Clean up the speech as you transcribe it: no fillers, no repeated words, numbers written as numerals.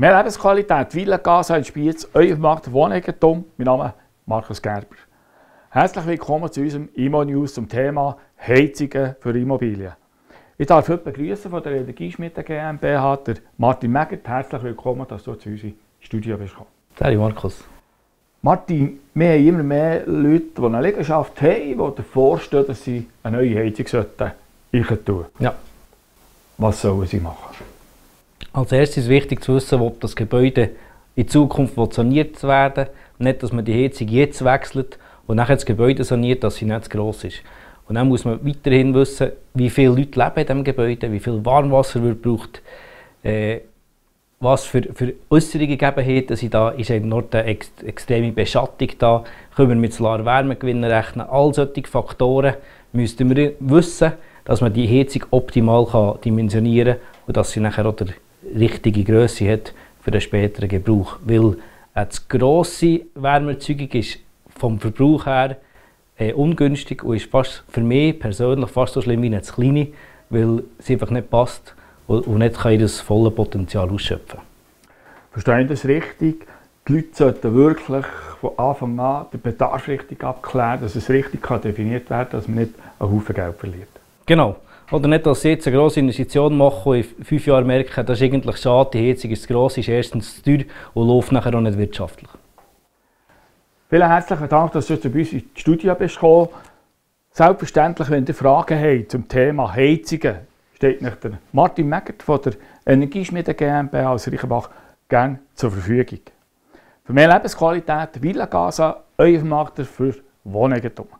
Mehr Lebensqualität, Villa Casa in Spiez, euer Markt Wohneigentum. Mein Name ist Markus Gerber. Herzlich willkommen zu unserem Immonews zum Thema Heizungen für Immobilien. Ich darf heute begrüßen von der Energieschmiede GmbH den Martin Mägert. Herzlich willkommen, dass du zu unserem Studio bist. Hallo Markus. Martin, wir haben immer mehr Leute, die eine Liegenschaft haben, die davor stehen, dass sie eine neue Heizung sollten. Ja. Was sollen sie machen? Als erstes ist es wichtig zu wissen, ob das Gebäude in Zukunft saniert werden will. Nicht, dass man die Heizung jetzt wechselt und nachher das Gebäude saniert, dass sie nicht zu gross ist. Und dann muss man weiterhin wissen, wie viele Leute leben in diesem Gebäude, wie viel Warmwasser wird gebraucht, was für äußere Gegebenheiten sind da, ist im Norden eine extreme Beschattung da, können wir mit Solarwärmegewinn rechnen, all solche Faktoren müssten wir wissen, dass man die Heizung optimal kann dimensionieren kann und dass sie nachher auch die richtige Grösse hat für den späteren Gebrauch. Weil eine zu grosse Wärmeerzeugung ist vom Verbrauch her ungünstig und ist fast, für mich persönlich fast so schlimm wie eine zu kleine, weil sie einfach nicht passt und nicht kann das volle Potenzial ausschöpfen. Verstehe ich das richtig? Die Leute sollten wirklich von Anfang an den Bedarf richtig abklären, dass es richtig definiert werden kann, dass man nicht einen Haufen Geld verliert. Genau. Oder nicht, dass Sie jetzt eine grosse Investition machen und in 5 Jahren merken, das ist eigentlich schade, die Heizung ist zu gross, ist erstens zu teuer und läuft nachher auch nicht wirtschaftlich. Vielen herzlichen Dank, dass du zu uns ins Studio bist gekommen. Selbstverständlich, wenn ihr Fragen habt zum Thema Heizungen, steht euch der Martin Mägert von der Energieschmiede GmbH aus Reichenbach gerne zur Verfügung. Für mehr Lebensqualität, Villa Casa, euer Vermarkter für Wohneigentum.